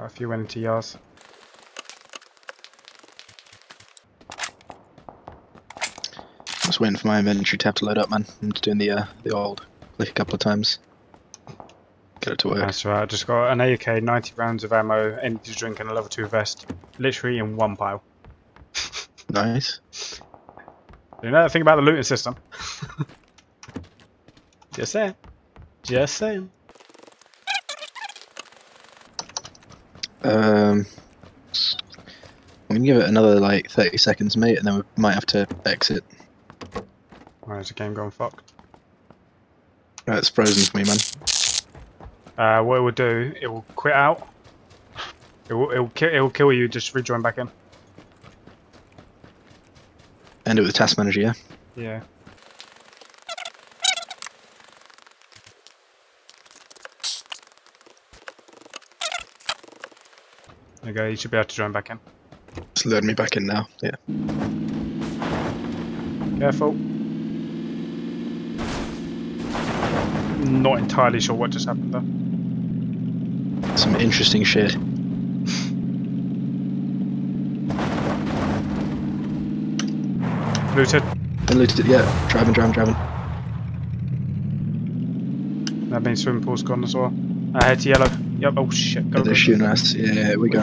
Quite a few went into yours. I was waiting for my inventory tab to load up, man. I'm just doing the old click a couple of times. Get it to work. That's right. I just got an AK, 90 rounds of ammo, energy drink, and a level 2 vest, literally in one pile. Nice. You know the thing about the looting system. Just saying. Just saying. I'm gonna give it another like 30 seconds, mate, and then we might have to exit. Where's the game gone fucked? It's frozen for me, man. What it will do, it will quit out. It will kill you. Just rejoin back in. End it with the task manager, yeah. Yeah. There you go, you should be able to join back in. Just load me back in now, yeah. Careful. Not entirely sure what just happened though. Some interesting shit. Looted. Been looted, yeah. Driving. That means swimming pool's gone as well. I head to yellow. Yep, oh shit, go. They're shooting us. Yeah, we go.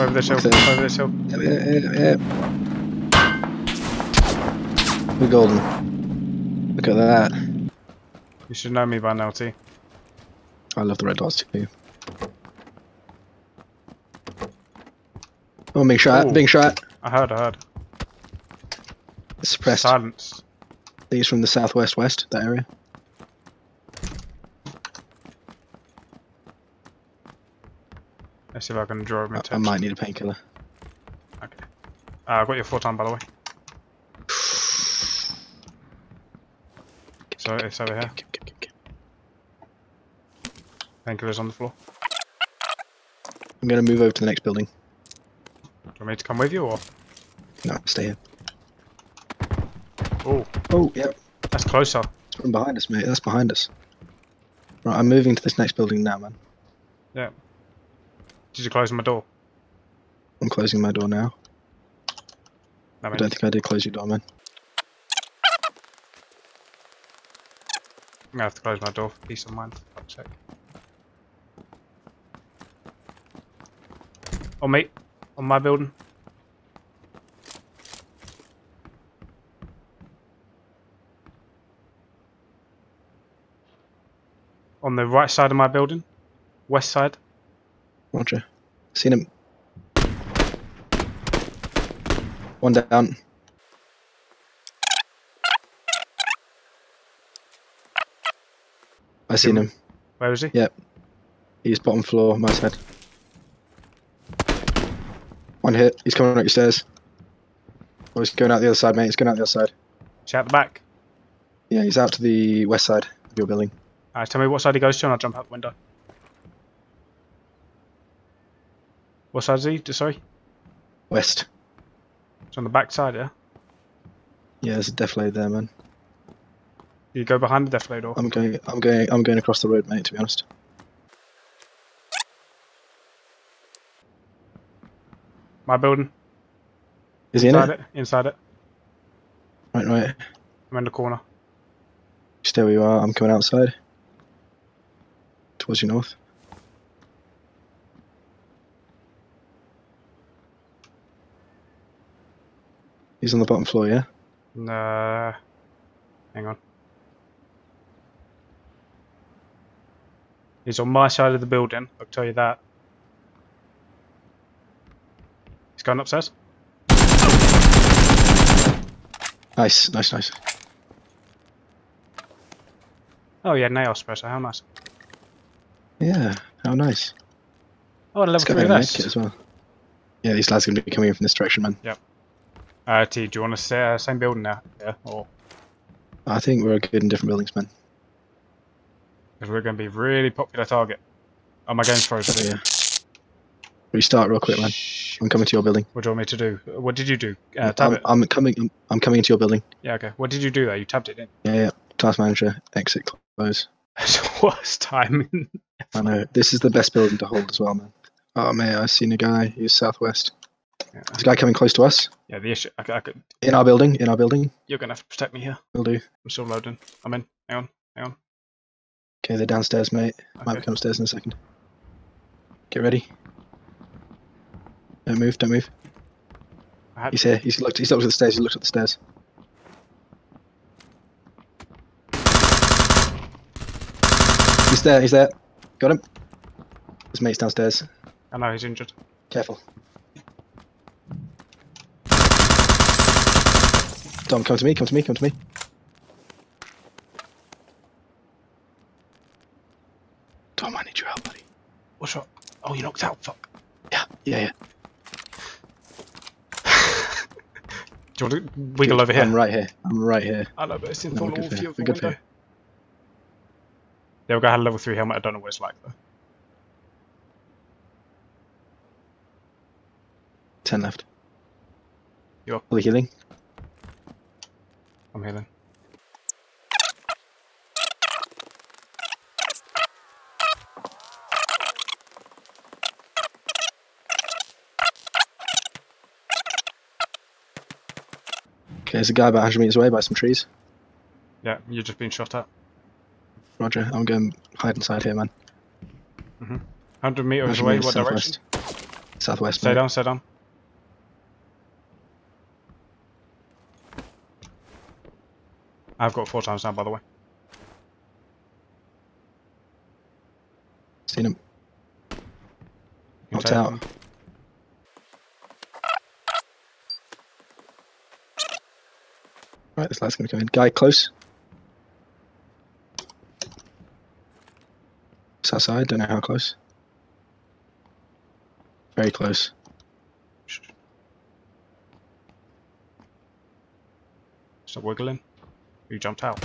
Over this hill, over this hill. Yeah. We're golden. Look at that. You should know me by now, T. I love the red dots too. Oh, big shot, ooh. Big shot. I heard. It's suppressed. Silence. These from the southwest west, that area. Let's see if I can draw him. I might need a painkiller. Okay. I got your 4 time, by the way. So it's over here. Painkiller's on the floor. I'm gonna move over to the next building. Do you want me to come with you or? No, stay here. Oh. Oh, yep. That's closer. It's from behind us, mate. That's behind us. Right, I'm moving to this next building now, man. Yeah. Did you close my door? I'm closing my door now. I don't think I did close your door, man. I'm gonna have to close my door for peace of mind. I'll check. Oh, mate. On my building. On the right side of my building, west side. Roger, seen him. One down. I seen him. Where is he? Yep, he's bottom floor on my side. One hit. He's coming up your stairs. Oh, he's going out the other side, mate. He's going out the other side. He's out the back. Yeah, he's out to the west side of your building. Alright, tell me what side he goes to and I'll jump out the window. What side is he? Sorry? West. It's on the back side, yeah? Yeah, there's a deflade there, man. You go behind the deflade or? I'm going across the road, mate, to be honest. My building. Is he in it? Inside it. Right. I'm in the corner. Stay where you are, I'm coming outside. Towards your north. He's on the bottom floor, yeah? Nah. Hang on. He's on my side of the building, I'll tell you that. He's going upstairs. Nice. Oh, yeah, nail suppressor, how nice. Yeah, how nice. Oh, and a level 3 vest. As well. Yeah, these lads are going to be coming in from this direction, man. Yep. T, do you want to stay same building now? Yeah, or? I think we're good in different buildings, man. Because we're going to be really popular target. Oh, my game's frozen. Oh, yeah. Restart real quick, man. Shh. I'm coming to your building. What do you want me to do? What did you do? Tab it. I'm coming into your building. Yeah, okay. What did you do there? You tabbed it in. Yeah. Task Manager, exit, close. That's the worst timing. I know. This is the best building to hold as well, man. Oh, man, I've seen a guy. He's southwest. Yeah. There's a guy coming close to us. Yeah, the issue. I could. In our building, in our building. You're going to have to protect me here. Will do. I'm still loading. I'm in. Hang on, hang on. Okay, they're downstairs, mate. Okay. Might be downstairs in a second. Get ready. Don't move, don't move. He's here. He's looked at the stairs. He looked at the stairs. He's there. He's there. Got him. His mate's downstairs. I know he's injured. Careful. Dom, come to me. Come to me. Come to me. Dom, I need your help, buddy. What's up? Oh, you knocked out. Fuck. Yeah. Yeah. Yeah. Do you want to wiggle over here? I'm right here. I'm right here. I know, but it's in full all view of the window. Yeah, we've got a level 3 helmet. I don't know what it's like, though. 10 left. You up? Are we healing? I'm healing. Okay, there's a guy about 100 meters away by some trees. Yeah, you're just being shot at. Roger, I'm going to hide inside here, man. Mm-hmm. 100 meters away, what direction? Southwest. Stay down, stay down. I've got 4 times now, by the way. Seen him. Knocked out. Right, this light's going to come in. Guy, close. South side, don't know how close. Very close. Stop wiggling. You jumped out.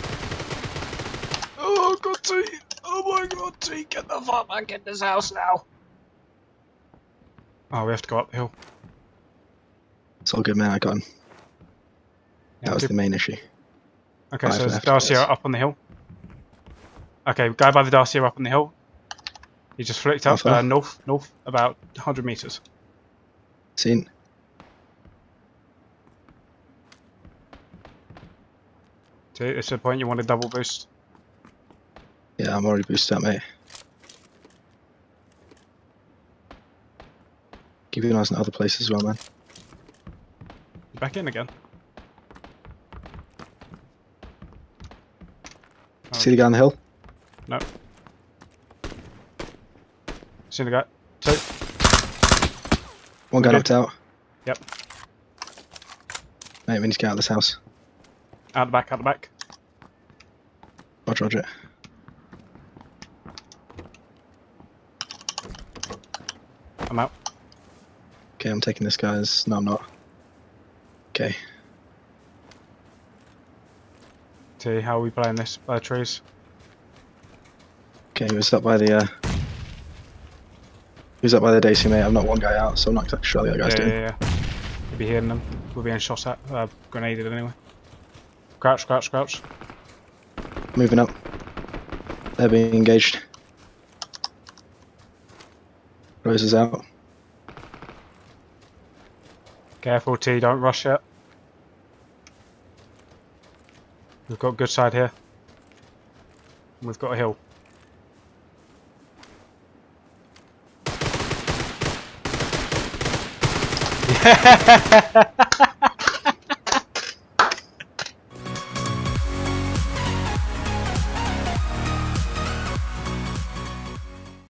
Oh, God, T! Oh my God, T! Get the fuck back in this house now! Oh, we have to go up the hill. It's all good, man, I got him. Yeah, that was the main issue. Okay, so there's Darcy up on the hill. Okay, guy by the Darcy up on the hill. He just flicked up north, about 100 meters. Seen. So it's the point you want to double boost. Yeah, I'm already boosted up, mate. Keep your eyes on other places as well, man. Back in again. See the guy on the hill? No. See the guy? 2. One guy knocked out. Yep. Mate, we need to get out of this house. Out the back, out the back. Roger, roger. I'm out. Okay, I'm taking this guy's... No, I'm not. Okay. How are we playing this? By trees. Okay, who's up by the Daisy, mate? I've knocked one guy out, so I'm not exactly sure how the other guy's doing. Yeah. We'll be hearing them. We're being shot at, grenaded anyway. Crouch, crouch, crouch. Moving up. They're being engaged. Rose is out. Careful, T. Don't rush it. We've got good side here. We've got a hill. Yeah.